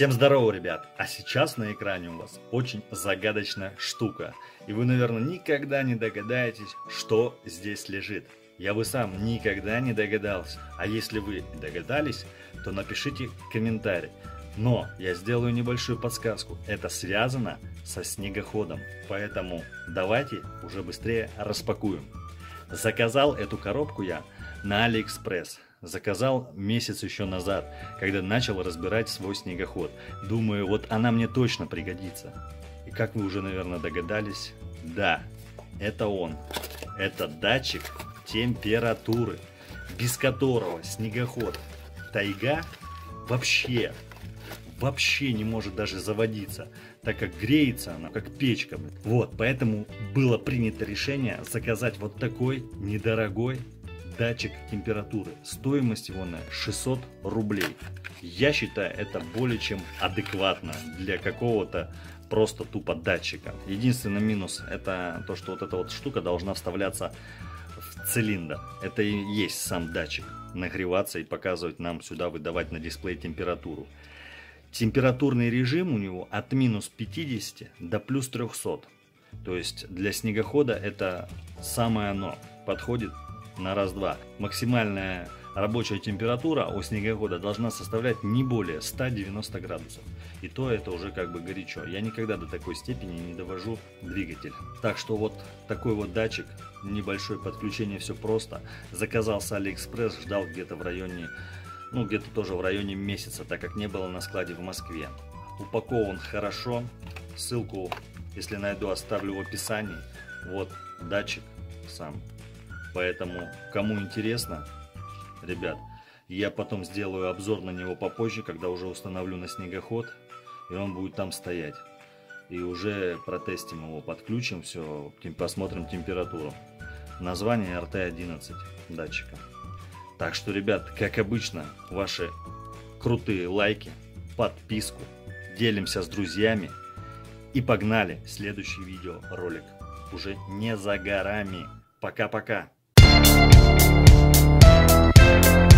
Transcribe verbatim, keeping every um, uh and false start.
Всем здорово, ребят! А сейчас на экране у вас очень загадочная штука. И вы, наверное, никогда не догадаетесь, что здесь лежит. Я бы сам никогда не догадался. А если вы догадались, то напишите комментарий. Но я сделаю небольшую подсказку. Это связано со снегоходом. Поэтому давайте уже быстрее распакуем. Заказал эту коробку я на AliExpress. Заказал месяц еще назад, когда начал разбирать свой снегоход. Думаю, вот она мне точно пригодится. И как вы уже, наверное, догадались, да, это он. Это датчик температуры, без которого снегоход Тайга вообще, вообще не может даже заводиться, так как греется она, как печка. Вот, поэтому было принято решение заказать вот такой недорогой датчик температуры. Стоимость его на шестьсот рублей. Я считаю, это более чем адекватно для какого-то просто тупо датчика. Единственный минус — это то, что вот эта вот штука должна вставляться в цилиндр. Это и есть сам датчик. Нагреваться и показывать нам сюда, выдавать на дисплей температуру. Температурный режим у него от минус пятидесяти до плюс трёхсот. То есть для снегохода это самое оно. Подходит на раз-два. Максимальная рабочая температура у снегохода должна составлять не более ста девяноста градусов. И то это уже как бы горячо. Я никогда до такой степени не довожу двигатель. Так что вот такой вот датчик, небольшое подключение, все просто. Заказал с AliExpress, ждал где-то в районе, ну где-то тоже в районе месяца, так как не было на складе в Москве. Упакован хорошо. Ссылку, если найду, оставлю в описании. Вот датчик сам. Поэтому, кому интересно, ребят, я потом сделаю обзор на него попозже, когда уже установлю на снегоход, и он будет там стоять. И уже протестим его, подключим все, посмотрим температуру. Название эр тэ одиннадцать датчика. Так что, ребят, как обычно, ваши крутые лайки, подписку, делимся с друзьями. И погнали! Следующий видеоролик уже не за горами. Пока-пока! We'll be right back.